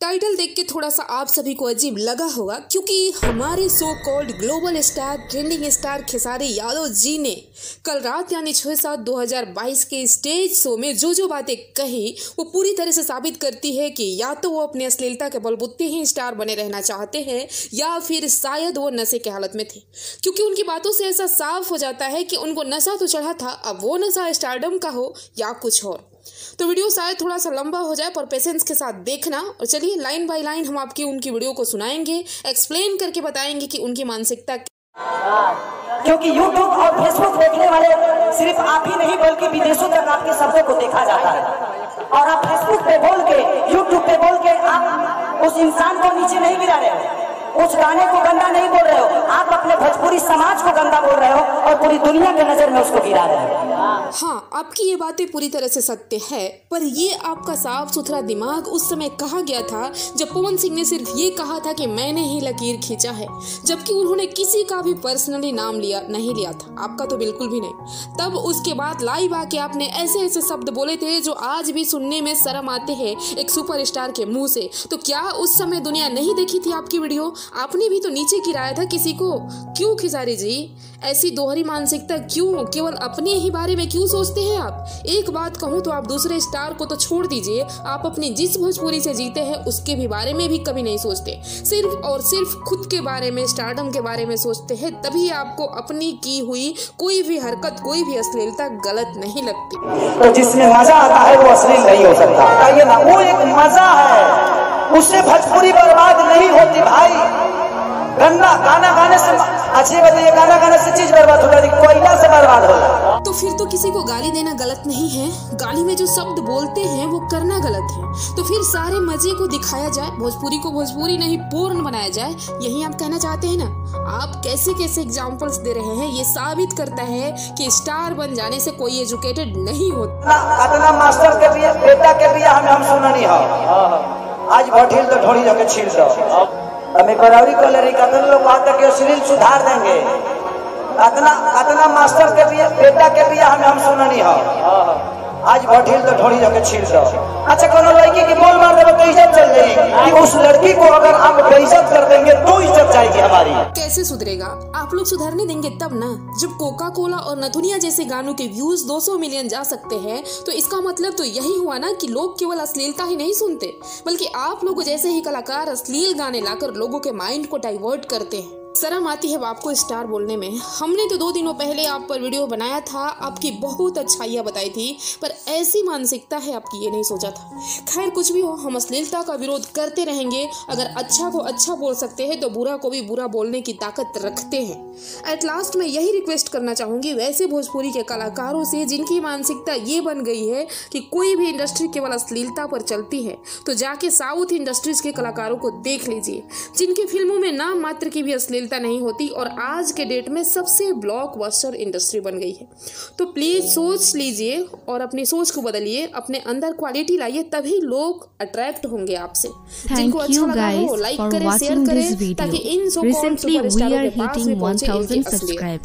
Title देख के थोड़ा सा आप सभी को अजीब लगा होगा क्योंकि हमारे so called global star trending star Khesari Yadav ji ने कल रात यानी 6/7/2022 के स्टेज शो में जो बातें कही वो पूरी तरह से साबित करती है कि या तो वो अपनी अश्लीलता के बलबूते ही स्टार बने रहना चाहते हैं या फिर शायद वो नशे की हालत में थे, क्योंकि उनकी बातों से ऐसा साफ हो जाता है कि उनको नशा तो चढ़ा था, अब वो नशा स्टारडम का हो या कुछ और। तो वीडियो शायद थोड़ा सा लंबा हो जाए पर पेशेंस के साथ देखना, और चलिए लाइन बाय लाइन हम आपकी उनकी वीडियो को सुनाएंगे, एक्सप्लेन करके बताएंगे कि उनकी मानसिकता, क्योंकि यूट्यूब और फेसबुक देखने वाले सिर्फ आप ही नहीं बल्कि विदेशों तक आपके शब्दों को देखा जाता है और आप फेसबुक पे बोल के यूट्यूब पे बोल के आप उस इंसान को नीचे नहीं गिरा रहे हो, उस गाने को गंदा नहीं बोल रहे हो, आप अपने भोजपुरी समाज को गंदा बोल रहे हो और पूरी दुनिया के नजर में उसको गिरा रहे हो। हाँ, आपकी ये बातें पूरी तरह से सत्य है, पर ये आपका साफ सुथरा दिमाग उस समय कहाँ गया था जब पवन सिंह ने सिर्फ ये कहा था कि मैंने ही लकीर खींचा है, जबकि उन्होंने किसी का भी पर्सनली नाम नहीं लिया था, आपका तो बिल्कुल भी नहीं। तब उसके बाद लाइव आके आपने ऐसे ऐसे शब्द बोले थे जो आज भी सुनने में शर्म आते हैं एक सुपरस्टार के मुँह से। तो क्या उस समय दुनिया नहीं देखी थी आपकी वीडियो? आपने भी तो नीचे गिराया था किसी को। क्यों खेसारी जी, ऐसी दोहरी मानसिकता क्यों? केवल अपने ही बारे में क्यों सोचते हैं आप? एक बात कहूँ तो आप दूसरे स्टार को तो छोड़ दीजिए, आप अपनी जिस भोजपुरी से जीते हैं उसके भी बारे में भी कभी नहीं सोचते, सिर्फ और सिर्फ खुद के बारे में, स्टारडम के बारे में सोचते हैं। तभी आपको अपनी की हुई कोई भी हरकत, कोई भी अश्लीलता गलत नहीं लगती। तो जिसमें मजा आता है वो अश्लील नहीं हो सकता, कहिए ना, वो एक मजा है, उससे भोजपुरी बर्बाद नहीं होती भाई। गंदा गाना गाने से अच्छे बताइए, गाना गाने से चीज बर्बाद हो जाती, कोयला से बर्बाद हो जाती। तो फिर तो किसी को गाली देना गलत नहीं है, गाली में जो शब्द बोलते हैं वो करना गलत है। तो फिर सारे मजे को दिखाया जाए, भोजपुरी को भोजपुरी नहीं पूर्ण बनाया जाए, यही आप कहना चाहते हैं ना? आप कैसे कैसे एग्जाम्पल्स दे रहे हैं, ये साबित करता है कि स्टार बन जाने से कोई एजुकेटेड नहीं होता। अपना मास्टर के लिए बेटा के लिए हम सुना नहीं हो, आज भठील तो ढोड़ी जाके छील दो, हमें बराबरी को ले रही लोग के शरीर सुधार देंगे। अतना मास्टर के लिए बेटा के लिए हम सुना नहीं हो, आज भठील तो ढोड़ी जाके छील दो। अच्छा, कोनो लड़की की बोल मार दे तो इज्जत चल जाएगी, उस लड़की को अगर आप बेइज्जत कर देंगे तो इज्जत जाएगी हमारी। कैसे सुधरेगा? आप लोग सुधारने देंगे तब ना। जब कोका कोला और नथुनिया जैसे गानों के व्यूज 200 मिलियन जा सकते हैं तो इसका मतलब तो यही हुआ ना कि लोग केवल अश्लीलता ही नहीं सुनते, बल्कि आप लोग जैसे ही कलाकार अश्लील गाने लाकर लोगों के माइंड को डाइवर्ट करते हैं। शर्म आती है आपको स्टार बोलने में। हमने तो 2 दिनों पहले आप पर वीडियो बनाया था, आपकी बहुत अच्छाइयाँ बताई थी, पर ऐसी मानसिकता है आपकी, ये नहीं सोचा था। खैर कुछ भी हो, हम अश्लीलता का विरोध करते रहेंगे। अगर अच्छा को अच्छा बोल सकते हैं तो बुरा को भी बुरा बोलने की ताकत रखते हैं। एट लास्ट मैं यही रिक्वेस्ट करना चाहूँगी वैसे भोजपुरी के कलाकारों से जिनकी मानसिकता ये बन गई है कि कोई भी इंडस्ट्री केवल अश्लीलता पर चलती है, तो जाके साउथ इंडस्ट्रीज के कलाकारों को देख लीजिए जिनकी फिल्मों में नाम मात्र की भी अश्लीलता नहीं होती और आज के डेट में सबसे ब्लॉकबस्टर इंडस्ट्री बन गई है। तो प्लीज सोच लीजिए और अपनी सोच को बदलिए, अपने अंदर क्वालिटी लाइए, तभी लोग अट्रैक्ट होंगे आपसे। जिनको अच्छा लगा हो लाइक करें, शेयर करें ताकि इन सो कॉल्ड सुपरस्टारों के पास भी पहुंचे इनकी असलियत।